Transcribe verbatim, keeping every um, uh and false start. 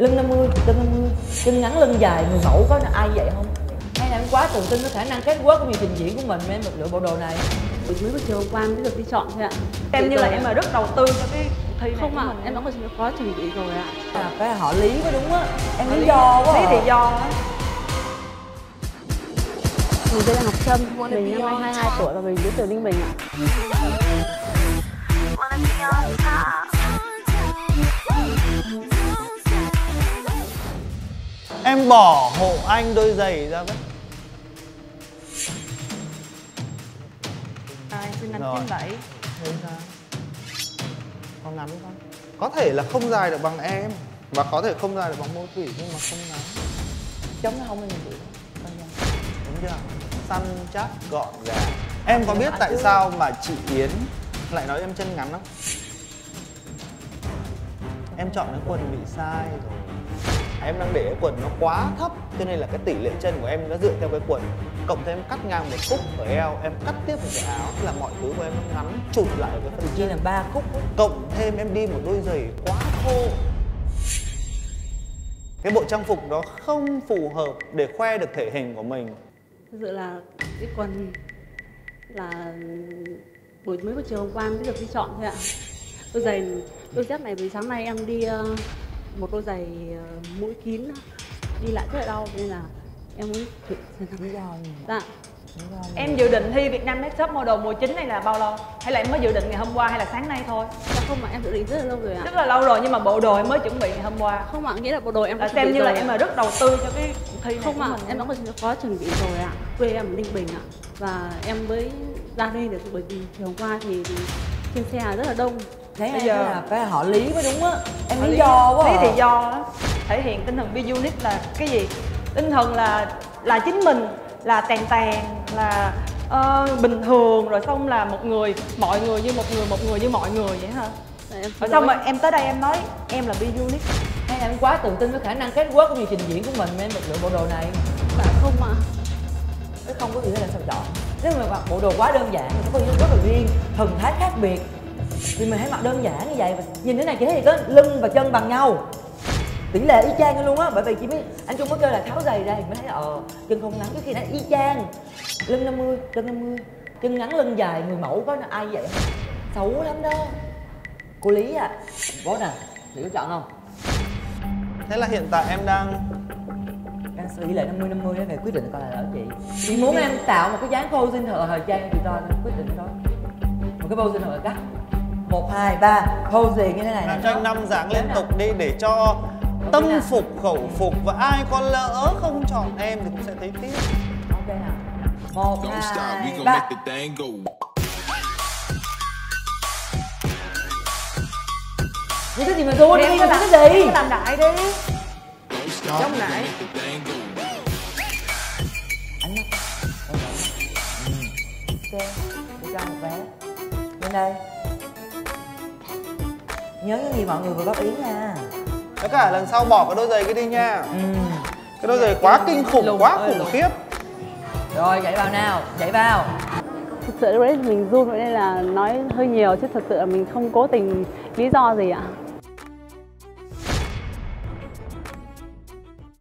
Lưng năm mươi, lưng năm mươi, lưng ngắn lưng dài, người mẫu có ai vậy không? Hay là em quá tự tin với khả năng kết quả của việc trình diễn của mình nên được lựa bộ đồ này? Mới buổi chiều hôm qua mới được đi chọn thôi ạ. Em Điều như là em là rất đầu tư cho cái thi này. Không ạ, à, em đã có chuẩn bị rồi ạ. À, cái họ Lý có đúng á. Em lý, lý do quá. Lý Thị Do á. Mình tên là Ngọc Sơn, mình năm nay hai mươi hai tuổi và mình đến từ Ninh Bình ạ. Em bỏ hộ anh đôi giày ra với. À, em xin năm chín bảy. Con ngắn không? Có thể là không dài được bằng em, và có thể không dài được bằng Mô Thủy, nhưng mà không ngắn. Chống nó không lên được. Đúng chưa? Săn chắc gọn gàng. Em có biết tại sao mà chị Yến lại nói em chân ngắn không? Em chọn cái quần bị sai rồi. Em đang để cái quần nó quá thấp, cho nên là cái tỷ lệ chân của em nó dựa theo cái quần. Cộng thêm em cắt ngang một khúc ở eo, em cắt tiếp một cái áo, là mọi thứ của em nó ngắn chụp lại với phần chân. Là ba khúc. Cộng thêm em đi một đôi giày quá thô. Cái bộ trang phục đó không phù hợp để khoe được thể hình của mình. Thật sự là cái quần là buổi mới buổi chiều hôm qua mới được đi chọn thôi ạ. Đôi giày, đôi dép này vì sáng nay em đi uh... một đôi giày mũi kín đi lại rất là đau, nên là em muốn thử lý do gì. Dạ. Em dự định thi Việt Nam Makeup Model mùa chín này là bao lâu? Hay là em mới dự định ngày hôm qua hay là sáng nay thôi? Dạ không mà em dự định rất là lâu rồi ạ. Rất là lâu rồi nhưng mà bộ đồ em mới chuẩn bị ngày hôm qua. Không ạ, nghĩa là bộ đồ em đã xem như rồi. Là em là rất đầu tư cho cái thi này. Không ạ, em đã có chuẩn bị rồi ạ. Quê em ở Ninh Bình ạ. Và em mới ra đây được bởi vì hôm qua thì trên xe rất là đông. Thế bây giờ là phải họ Lý mới đúng á. Em lý do quá. Lý Thị Do đó. Thể hiện tinh thần Be Unique là cái gì? Tinh thần là là chính mình, là tàn tàn, là uh, bình thường, rồi xong là một người, mọi người như một người, một người như mọi người vậy hả? Rồi xong mà em tới đây em nói em là Be Unique. Hay là em quá tự tin với khả năng kết quả của việc trình diễn của mình nên được lựa bộ đồ này? Dạ không mà. Chứ không có gì là sao chọn. Nếu mà mặc bộ đồ quá đơn giản thì nó có những rất là riêng, thần thái khác biệt. Thì mình hãy mặc đơn giản như vậy, nhìn thế này chỉ thấy có lưng và chân bằng nhau, tỷ lệ y chang luôn á. Bởi vì chị biết anh Trung có kêu là tháo giày ra thì mới thấy ờ chân không ngắn, chứ khi nó y chang. Lưng năm mươi, lưng năm mươi, chân ngắn lưng dài, người mẫu có ai vậy không? Xấu lắm đó cô Lý ạ. À, bố nè, Lý có chọn không? Thế là hiện tại em đang đang xử lý lại năm mươi năm mươi để quyết định coi là ở chị chị muốn em tạo một cái dáng cô xin thợ thời trang thì tôi quyết định thôi. Một cái cô xin thợ cắt một hai ba pose gì như thế này. Làm cho anh năm dáng liên tục đi để cho tâm phục khẩu phục, và ai có lỡ không chọn em thì cũng sẽ thấy tiếc. Ok nào. một hai ba. Như thế gì mà đua đi, cái gì? Làm đại đi. Giống nãy. Anh Ngọc. Ok, đi ra một vé. Bên đây. Nhớ những gì mọi người vừa góp ý nha. Tất cả lần sau bỏ cái đôi giày cái đi nha. Ừ. Cái đôi giày quá kinh khủng, quá khủng khiếp. Rồi chạy vào nào, chạy vào. Thật sự đấy mình run vậy nên là nói hơi nhiều, chứ thật sự là mình không cố tình lý do gì ạ.